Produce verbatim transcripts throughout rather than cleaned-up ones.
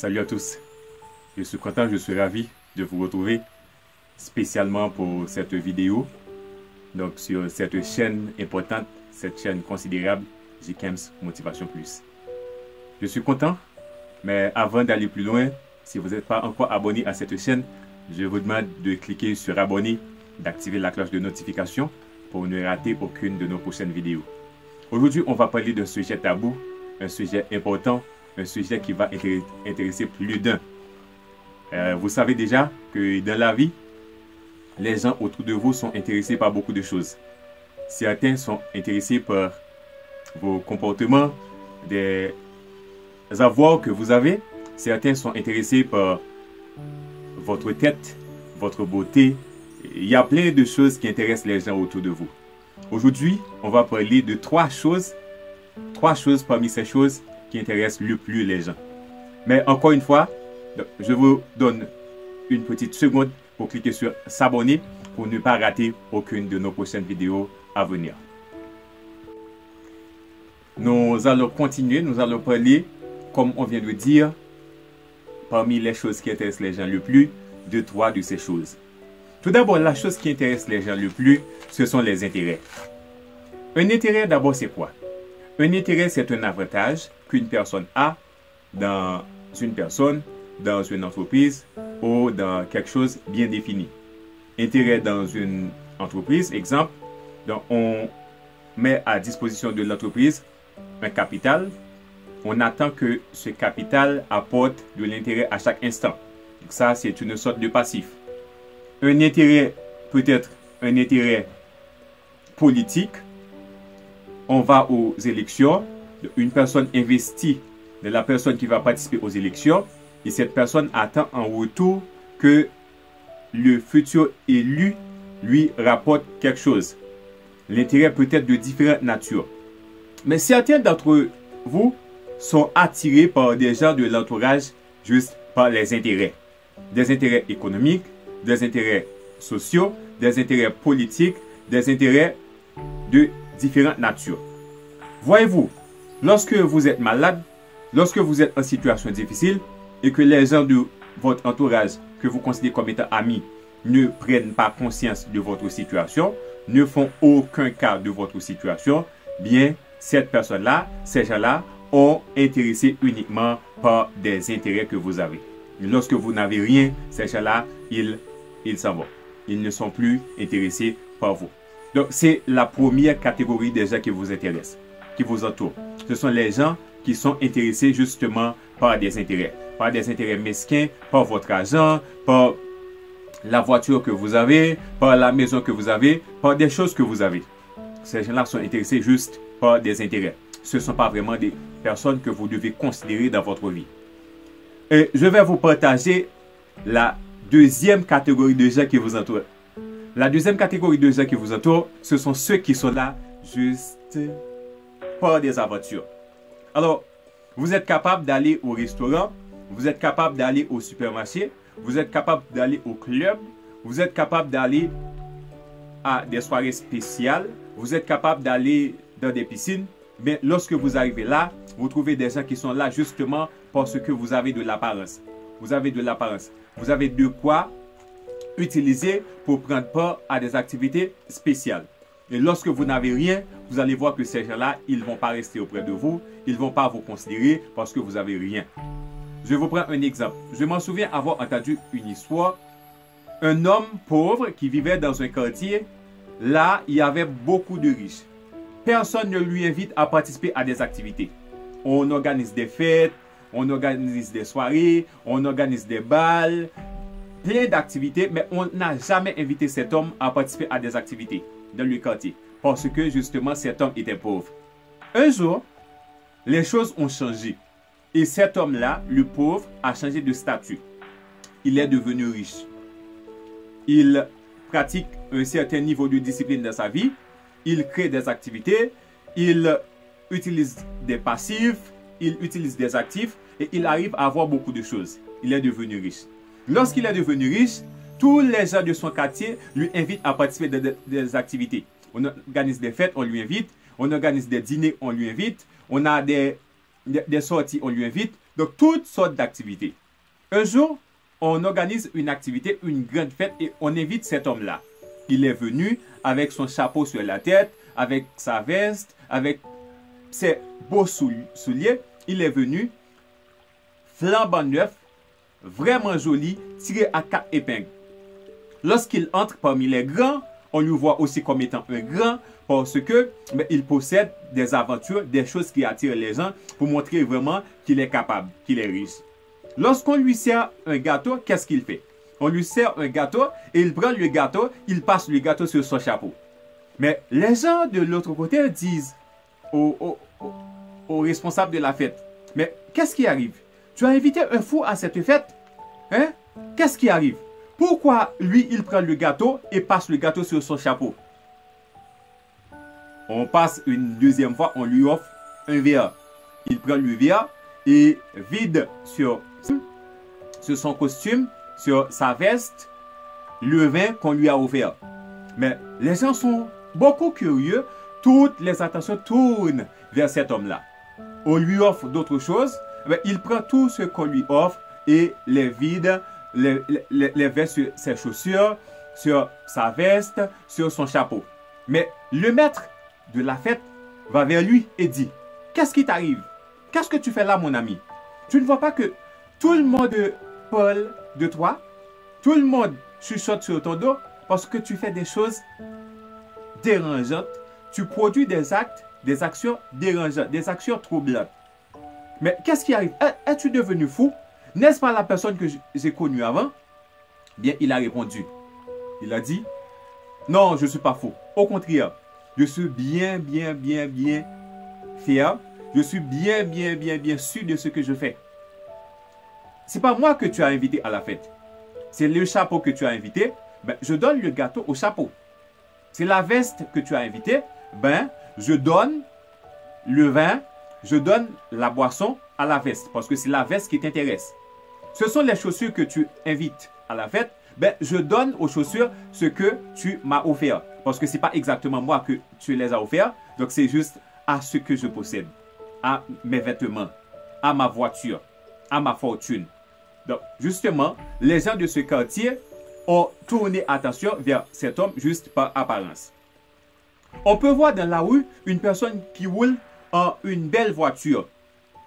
Salut à tous. Je suis content, je suis ravi de vous retrouver spécialement pour cette vidéo. Donc sur cette chaîne importante, cette chaîne considérable, Jkems Motivation Plus. Je suis content, mais avant d'aller plus loin, si vous n'êtes pas encore abonné à cette chaîne, je vous demande de cliquer sur abonner, d'activer la cloche de notification pour ne rater aucune de nos prochaines vidéos. Aujourd'hui, on va parler d'un sujet tabou, un sujet important, un sujet qui va intéresser plus d'un. Euh, vous savez déjà que dans la vie, les gens autour de vous sont intéressés par beaucoup de choses. Certains sont intéressés par vos comportements, des avoirs que vous avez. Certains sont intéressés par votre tête, votre beauté. Il y a plein de choses qui intéressent les gens autour de vous. Aujourd'hui, on va parler de trois choses, trois choses parmi ces choses qui intéressent le plus les gens. Mais encore une fois, je vous donne une petite seconde pour cliquer sur s'abonner pour ne pas rater aucune de nos prochaines vidéos à venir. Nous allons continuer, nous allons parler, comme on vient de dire, parmi les choses qui intéressent les gens le plus, de trois de ces choses. Tout d'abord, la chose qui intéresse les gens le plus, ce sont les intérêts. Un intérêt, d'abord, c'est quoi? Un intérêt, c'est un avantage qu'une personne a dans une personne, dans une entreprise ou dans quelque chose bien défini. Intérêt dans une entreprise, exemple, donc on met à disposition de l'entreprise un capital. On attend que ce capital apporte de l'intérêt à chaque instant. Donc ça, c'est une sorte de passif. Un intérêt, peut-être un intérêt politique. On va aux élections. Une personne investit de la personne qui va participer aux élections. Et cette personne attend en retour que le futur élu lui rapporte quelque chose. L'intérêt peut être de différentes natures. Mais certains d'entre vous sont attirés par des gens de l'entourage juste par les intérêts. Des intérêts économiques, des intérêts sociaux, des intérêts politiques, des intérêts de différentes natures. Voyez-vous, lorsque vous êtes malade, lorsque vous êtes en situation difficile, et que les gens de votre entourage que vous considérez comme étant amis ne prennent pas conscience de votre situation, ne font aucun cas de votre situation, bien, cette personne-là, ces gens-là, ont intéressé uniquement par des intérêts que vous avez. Et lorsque vous n'avez rien, ces gens-là, ils ils s'en vont. Ils ne sont plus intéressés par vous. Donc, c'est la première catégorie des gens qui vous intéressent, qui vous entourent. Ce sont les gens qui sont intéressés justement par des intérêts. Par des intérêts mesquins, par votre argent, par la voiture que vous avez, par la maison que vous avez, par des choses que vous avez. Ces gens-là sont intéressés juste par des intérêts. Ce ne sont pas vraiment des personnes que vous devez considérer dans votre vie. Et je vais vous partager la deuxième catégorie de gens qui vous entourent. La deuxième catégorie de gens qui vous entourent, ce sont ceux qui sont là juste par des aventures. Alors, vous êtes capable d'aller au restaurant, vous êtes capable d'aller au supermarché, vous êtes capable d'aller au club, vous êtes capable d'aller à des soirées spéciales, vous êtes capable d'aller dans des piscines. Mais lorsque vous arrivez là, vous trouvez des gens qui sont là justement parce que vous avez de l'apparence. Vous avez de l'apparence. Vous avez de quoi utiliser pour prendre part à des activités spéciales. Et lorsque vous n'avez rien, vous allez voir que ces gens-là, ils ne vont pas rester auprès de vous. Ils ne vont pas vous considérer parce que vous n'avez rien. Je vous prends un exemple. Je m'en souviens avoir entendu une histoire. Un homme pauvre qui vivait dans un quartier, là, il y avait beaucoup de riches. Personne ne lui invite à participer à des activités. On organise des fêtes, on organise des soirées, on organise des balles, plein d'activités, mais on n'a jamais invité cet homme à participer à des activités dans le quartier, parce que justement cet homme était pauvre. Un jour, les choses ont changé. Et cet homme-là, le pauvre, a changé de statut. Il est devenu riche. Il pratique un certain niveau de discipline dans sa vie. Il crée des activités. Il utilise des passifs. Il utilise des actifs. Et il arrive à avoir beaucoup de choses. Il est devenu riche. Lorsqu'il est devenu riche, tous les gens de son quartier lui invitent à participer à des activités. On organise des fêtes, on lui invite. On organise des dîners, on lui invite. On a des... Des sorties, on lui invite. Donc, toutes sortes d'activités. Un jour, on organise une activité, une grande fête et on invite cet homme-là. Il est venu avec son chapeau sur la tête, avec sa veste, avec ses beaux souliers. Il est venu flambant neuf, vraiment joli, tiré à quatre épingles. Lorsqu'il entre parmi les grands, on le voit aussi comme étant un grand parce que mais il possède des aventures, des choses qui attirent les gens pour montrer vraiment qu'il est capable, qu'il est riche. Lorsqu'on lui sert un gâteau, qu'est-ce qu'il fait? On lui sert un gâteau et il prend le gâteau, il passe le gâteau sur son chapeau. Mais les gens de l'autre côté disent aux, aux, aux, aux responsables de la fête, mais qu'est-ce qui arrive? Tu as invité un fou à cette fête? Hein? Qu'est-ce qui arrive? Pourquoi lui, il prend le gâteau et passe le gâteau sur son chapeau? On passe une deuxième fois, on lui offre un verre. Il prend le verre et vide sur, sur son costume, sur sa veste, le vin qu'on lui a offert. Mais les gens sont beaucoup curieux. Toutes les attentions tournent vers cet homme-là. On lui offre d'autres choses. Mais il prend tout ce qu'on lui offre et les vide. Les, les, les vestes sur ses chaussures, sur sa veste, sur son chapeau. Mais le maître de la fête va vers lui et dit, qu'est-ce qui t'arrive? Qu'est-ce que tu fais là, mon ami? Tu ne vois pas que tout le monde parle de toi? Tout le monde chuchote sur ton dos parce que tu fais des choses dérangeantes. Tu produis des actes, des actions dérangeantes, des actions troublantes. Mais qu'est-ce qui arrive? Es-tu devenu fou? N'est-ce pas la personne que j'ai connue avant? Bien, il a répondu. Il a dit, non, je ne suis pas fou. Au contraire, je suis bien, bien, bien, bien fier. Je suis bien, bien, bien, bien sûr de ce que je fais. Ce n'est pas moi que tu as invité à la fête. C'est le chapeau que tu as invité. Ben, je donne le gâteau au chapeau. C'est la veste que tu as invitée. Ben, je donne le vin. Je donne la boisson à la veste parce que c'est la veste qui t'intéresse. Ce sont les chaussures que tu invites à la fête. Ben, je donne aux chaussures ce que tu m'as offert. Parce que ce n'est pas exactement moi que tu les as offert. Donc, c'est juste à ce que je possède. À mes vêtements. À ma voiture. À ma fortune. Donc, justement, les gens de ce quartier ont tourné attention vers cet homme juste par apparence. On peut voir dans la rue une personne qui roule en une belle voiture.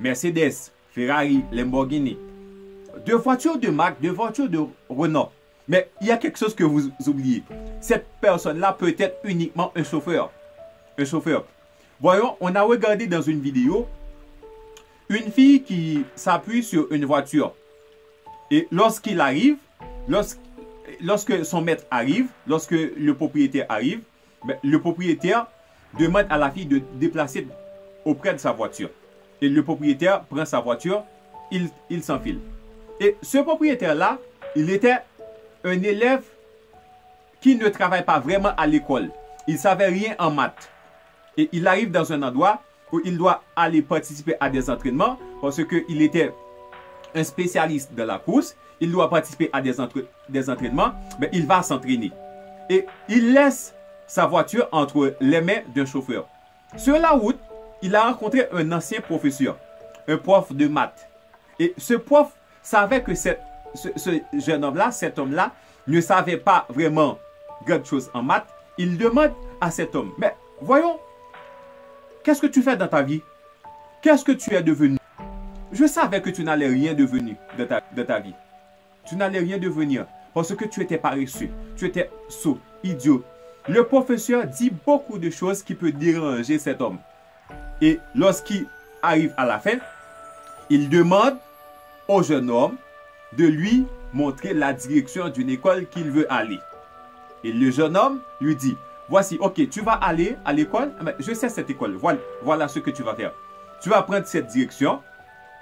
Mercedes, Ferrari, Lamborghini. Deux voitures de marque, deux voitures de Renault. Mais il y a quelque chose que vous oubliez. Cette personne-là peut être uniquement un chauffeur. Un chauffeur. Voyons, on a regardé dans une vidéo une fille qui s'appuie sur une voiture. Et lorsqu'il arrive, lorsque, lorsque son maître arrive, lorsque le propriétaire arrive, le propriétaire demande à la fille de déplacer auprès de sa voiture. Et le propriétaire prend sa voiture, il, il s'enfile. Et ce propriétaire-là, il était un élève qui ne travaille pas vraiment à l'école. Il ne savait rien en maths. Et il arrive dans un endroit où il doit aller participer à des entraînements parce qu'il était un spécialiste de la course. Il doit participer à des, entra des entraînements, mais il va s'entraîner. Et il laisse sa voiture entre les mains d'un chauffeur. Sur la route, il a rencontré un ancien professeur, un prof de maths. Et ce prof savait que ce, ce, ce jeune homme-là, cet homme-là, ne savait pas vraiment grand chose en maths. Il demande à cet homme, mais voyons, qu'est-ce que tu fais dans ta vie? Qu'est-ce que tu es devenu? Je savais que tu n'allais rien devenir de ta, de ta vie. Tu n'allais rien devenir parce que tu étais paresseux, tu étais sot, idiot. Le professeur dit beaucoup de choses qui peuvent déranger cet homme. Et lorsqu'il arrive à la fin, il demande au jeune homme de lui montrer la direction d'une école qu'il veut aller. Et le jeune homme lui dit, voici, ok, tu vas aller à l'école, je sais cette école, voilà, voilà ce que tu vas faire. Tu vas prendre cette direction,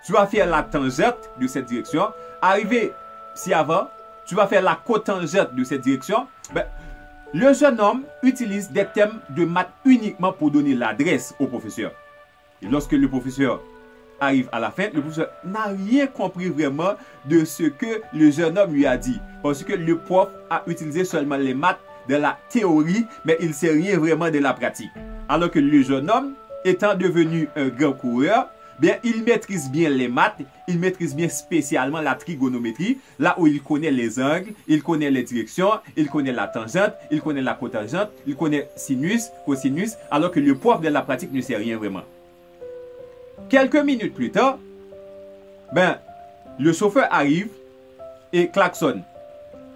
tu vas faire la tangente de cette direction, arrivé si avant, tu vas faire la cotangente de cette direction. Ben, le jeune homme utilise des thèmes de maths uniquement pour donner l'adresse au professeur. Et lorsque le professeur arrive à la fin, le professeur n'a rien compris vraiment de ce que le jeune homme lui a dit. Parce que le prof a utilisé seulement les maths de la théorie, mais il ne sait rien vraiment de la pratique. Alors que le jeune homme, étant devenu un grand coureur, bien, il maîtrise bien les maths, il maîtrise bien spécialement la trigonométrie, là où il connaît les angles, il connaît les directions, il connaît la tangente, il connaît la cotangente, il connaît sinus, cosinus, alors que le prof de la pratique ne sait rien vraiment. Quelques minutes plus tard, ben, le chauffeur arrive et klaxonne.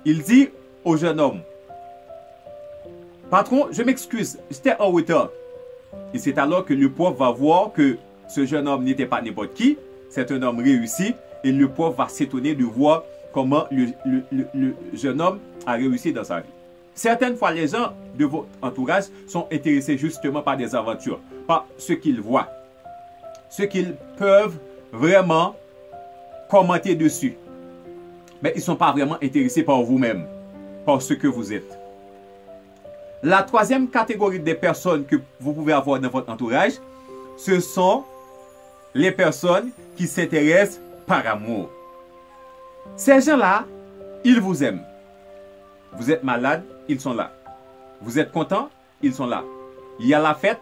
Il dit au jeune homme, « Patron, je m'excuse, j'étais en retard. » Et c'est alors que le prof va voir que ce jeune homme n'était pas n'importe qui, c'est un homme réussi, et le prof va s'étonner de voir comment le, le, le, le jeune homme a réussi dans sa vie. Certaines fois, les gens de votre entourage sont intéressés justement par des aventures, par ce qu'ils voient, ce qu'ils peuvent vraiment commenter dessus. Mais ils ne sont pas vraiment intéressés par vous-même, par ce que vous êtes. La troisième catégorie des personnes que vous pouvez avoir dans votre entourage, ce sont les personnes qui s'intéressent par amour. Ces gens-là, ils vous aiment. Vous êtes malade, ils sont là. Vous êtes content, ils sont là. Il y a la fête,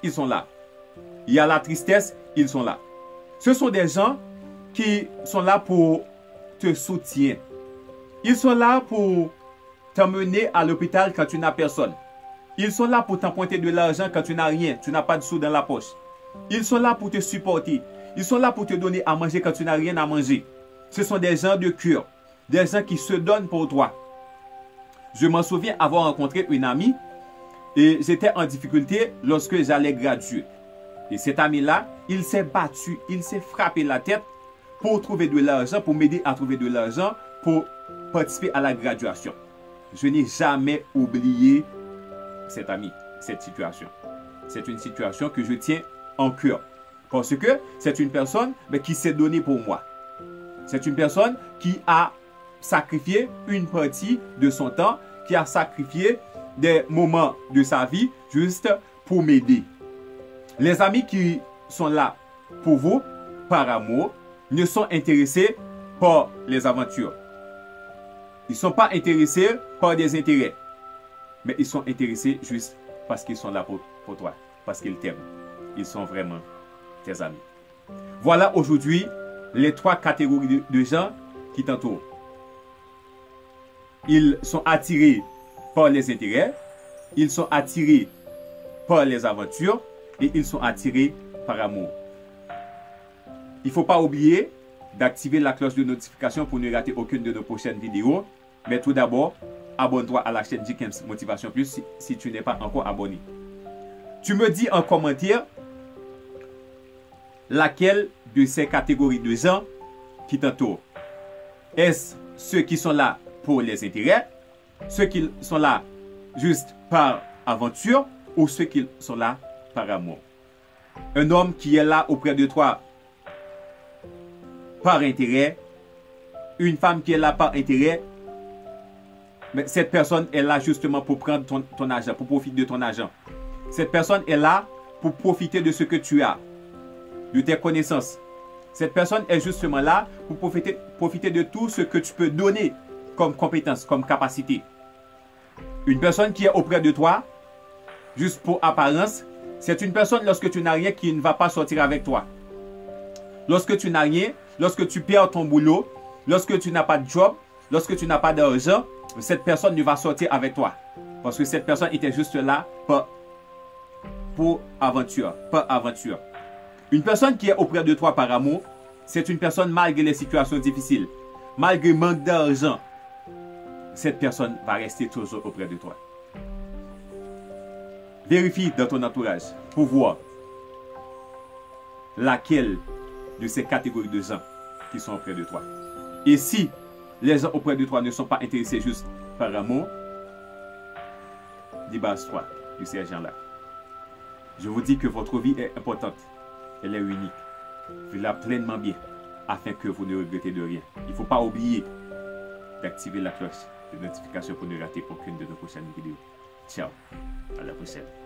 ils sont là. Il y a la tristesse, ils sont là. Ce sont des gens qui sont là pour te soutenir. Ils sont là pour t'emmener à l'hôpital quand tu n'as personne. Ils sont là pour t'emprunter de l'argent quand tu n'as rien, tu n'as pas de sous dans la poche. Ils sont là pour te supporter. Ils sont là pour te donner à manger quand tu n'as rien à manger. Ce sont des gens de cœur, des gens qui se donnent pour toi. Je m'en souviens avoir rencontré une amie et j'étais en difficulté lorsque j'allais graduer. Et cet ami-là, il s'est battu, il s'est frappé la tête pour trouver de l'argent, pour m'aider à trouver de l'argent, pour participer à la graduation. Je n'ai jamais oublié cet ami, cette situation. C'est une situation que je tiens en cœur. Parce que c'est une personne mais, qui s'est donnée pour moi. C'est une personne qui a sacrifié une partie de son temps, qui a sacrifié des moments de sa vie juste pour m'aider. Les amis qui sont là pour vous, par amour, ne sont intéressés par les aventures. Ils ne sont pas intéressés par des intérêts. Mais ils sont intéressés juste parce qu'ils sont là pour, pour toi, parce qu'ils t'aiment. Ils sont vraiment tes amis. Voilà aujourd'hui les trois catégories de, de gens qui t'entourent. Ils sont attirés par les intérêts, ils sont attirés par les aventures et ils sont attirés par amour. Il ne faut pas oublier d'activer la cloche de notification pour ne rater aucune de nos prochaines vidéos. Mais tout d'abord, abonne-toi à la chaîne Jkems Motivation Plus si, si tu n'es pas encore abonné. Tu me dis en commentaire laquelle de ces catégories de gens qui t'entourent. Est-ce ceux qui sont là pour les intérêts, ceux qui sont là juste par aventure ou ceux qui sont là par amour? Un homme qui est là auprès de toi par intérêt, une femme qui est là par intérêt, mais cette personne est là justement pour prendre ton, ton argent, pour profiter de ton argent. Cette personne est là pour profiter de ce que tu as, de tes connaissances. Cette personne est justement là pour profiter, profiter de tout ce que tu peux donner comme compétence, comme capacité. Une personne qui est auprès de toi, juste pour apparence, c'est une personne lorsque tu n'as rien qui ne va pas sortir avec toi. Lorsque tu n'as rien, lorsque tu perds ton boulot, lorsque tu n'as pas de job, lorsque tu n'as pas d'argent, cette personne ne va sortir avec toi. Parce que cette personne était juste là pour, pour aventure, par aventure. Une personne qui est auprès de toi par amour, c'est une personne malgré les situations difficiles, malgré le manque d'argent, cette personne va rester toujours auprès de toi. Vérifie dans ton entourage pour voir laquelle de ces catégories de gens qui sont auprès de toi. Et si les gens auprès de toi ne sont pas intéressés juste par amour, débarrasse-toi de ces gens-là. Je vous dis que votre vie est importante, elle est unique. Faites-la pleinement bien afin que vous ne regrettez de rien. Il ne faut pas oublier d'activer la cloche de notification pour ne rater aucune de nos prochaines vidéos. Ciao, à la prochaine.